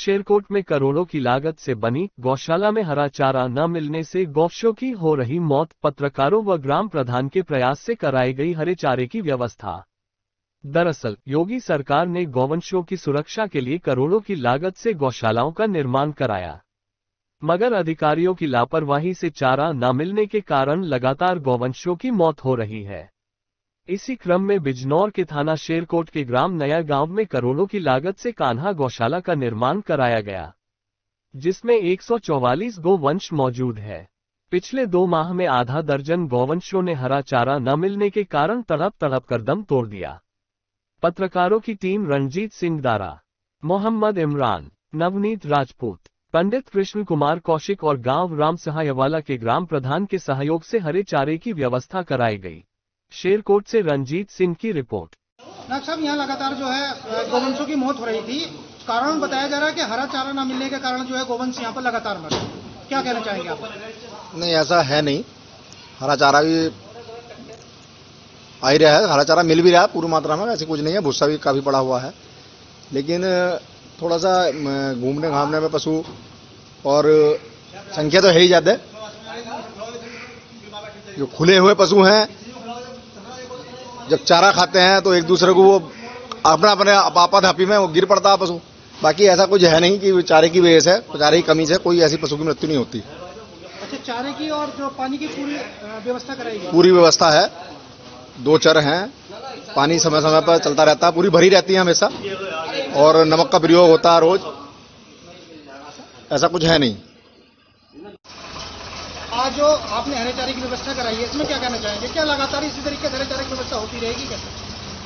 शेरकोट में करोड़ों की लागत से बनी गौशाला में हरा चारा न मिलने से गौवंशों की हो रही मौत। पत्रकारों व ग्राम प्रधान के प्रयास से कराई गई हरे चारे की व्यवस्था। दरअसल योगी सरकार ने गौवंशों की सुरक्षा के लिए करोड़ों की लागत से गौशालाओं का निर्माण कराया, मगर अधिकारियों की लापरवाही से चारा न मिलने के कारण लगातार गौवंशों की मौत हो रही है। इसी क्रम में बिजनौर के थाना शेरकोट के ग्राम नया गांव में करोड़ों की लागत से कान्हा गौशाला का निर्माण कराया गया, जिसमें 144 गौवंश मौजूद है। पिछले 2 माह में आधा दर्जन गौवंशों ने हरा चारा न मिलने के कारण तड़प कर दम तोड़ दिया। पत्रकारों की टीम रणजीत सिंह द्वारा मोहम्मद इमरान, नवनीत राजपूत, पंडित कृष्ण कुमार कौशिक और गांव राम सहायवाला के ग्राम प्रधान के सहयोग से हरे चारे की व्यवस्था कराई गई। शेरकोट से रणजीत सिंह की रिपोर्ट। डॉक्टर साहब, यहाँ लगातार जो है गोवंशों की मौत हो रही थी। कारण बताया जा रहा है कि हरा चारा न मिलने के कारण जो है गोवंश यहाँ पर लगातार मर रहे हैं। क्या कहना चाहेंगे आप? नहीं, ऐसा है नहीं। हरा चारा भी आ ही रहा है, हरा चारा मिल भी रहा है पूरी मात्रा में, ऐसी कुछ नहीं है। भूसा भी काफी पड़ा हुआ है, लेकिन थोड़ा सा घूमने घामने में पशु और संख्या तो है ही ज्यादा। जो खुले हुए पशु हैं जब चारा खाते हैं तो एक दूसरे को वो अपना अपने आपाधापी में वो गिर पड़ता है पशु। बाकी ऐसा कुछ है नहीं कि चारे की वजह से, चारे की कमी से कोई ऐसी पशु की मृत्यु नहीं होती। अच्छा, चारे की और जो पानी की पूरी व्यवस्था कराई गई? पूरी व्यवस्था है, 2 चर हैं, पानी समय समय पर चलता रहता है, पूरी भरी रहती है हमेशा, और नमक का प्रयोग होता है रोज। ऐसा कुछ है नहीं। आज जो आपने हरे चारे की व्यवस्था कराई है, इसमें क्या कहना चाहेंगे? क्या लगातार इसी तरीके से हरे चारे की व्यवस्था होती रहेगी? कैसे?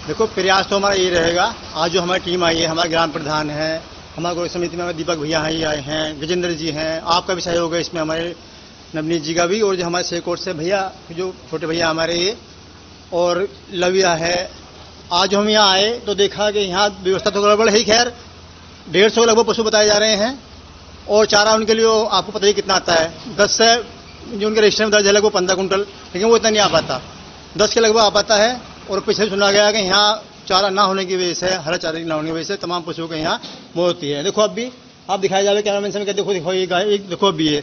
देखो, प्रयास तो हमारा ये रहेगा। आज जो हमारी टीम आई है, हमारे ग्राम प्रधान है, हमारे गौशाला समिति में हमारे दीपक भैया ही आए हैं, गजेंद्र जी हैं, आपका भी सहयोग है इसमें, हमारे नवनीत जी का भी, और जो हमारे शेरकोट से भैया, जो छोटे भैया हमारे ये, और लविया है। आज हम यहाँ आए तो देखा कि यहाँ व्यवस्था तो गड़बड़ है ही। खैर, 150 लगभग पशु बताए जा रहे हैं और चारा उनके लिए आपको पता ही कितना आता है, 10 से जो उनके रजिस्टर में दर्ज है लगभग 15 कुंटल, लेकिन वो इतना नहीं आ पाता, 10 के लगभग आ पाता है। और पिछले सुना गया कि यहाँ चारा ना होने की वजह से, हरा चारा ना होने की वजह से तमाम पशुओं के यहाँ मौत होती है। देखो अब भी आप दिखाया जाए कैमरामैन से, देखो देखो ये गाय, देखो अब भी ये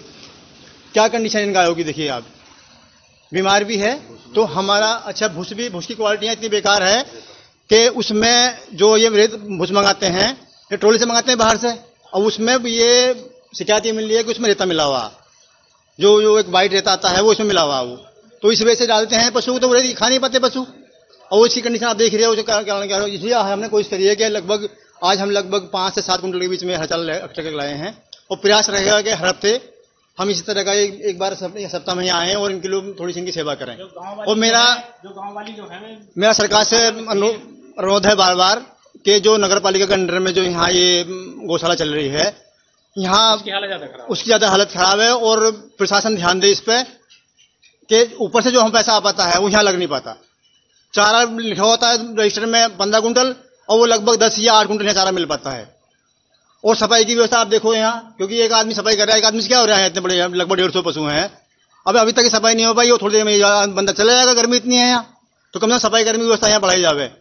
क्या कंडीशन इन गायों की, देखिए आप, बीमार भी है। तो हमारा अच्छा भूस भी, भूस की क्वालिटियाँ इतनी बेकार है कि उसमें जो ये रेत भूस मंगाते हैं, ये ट्रोली से मंगाते हैं बाहर से, और उसमें ये शिकायत ये मिल रही है कि उसमें रेता मिला हुआ, जो एक वाइट रेता आता है वो इसमें मिला हुआ वो, तो इस वजह से डालते हैं पशु को, तो वो खा नहीं पाते पशु। और इसकी कंडीशन आप देख रहे हो, क्या इसलिए हमने कोशिश करी है कि लगभग आज हम लगभग 5 से 7 कुंटल के बीच में हर चाल लाए हैं, और प्रयास रहेगा कि हर हफ्ते हम इसी तरह का एक बार सप्ताह में आए और इनके लोग थोड़ी सी इनकी सेवा करें। और मेरा सरकार से अनुरोध है बार बार कि जो नगर पालिका के अंडर में जो यहाँ ये गौशाला चल रही है, यहाँ उसकी ज्यादा हालत खराब है, और प्रशासन ध्यान दे इस पे कि ऊपर से जो हम पैसा आ पाता है वो यहाँ लग नहीं पाता। चारा लिखा होता है रजिस्टर में 15 कुंटल और वो लगभग 10 या 8 कुंटल यहाँ चारा मिल पाता है। और सफाई की व्यवस्था आप देखो यहाँ, क्योंकि एक आदमी सफाई कर रहा है, एक आदमी से क्या हो रहा है, इतने बड़े लगभग 150 पशु हैं, अभी तक सफाई नहीं हो पाई, वो थोड़ी देर में बंदा चला जाएगा, गर्मी इतनी है यहाँ, तो कम से कम सफाई गर्मी की व्यवस्था यहाँ बढ़ाई जावे।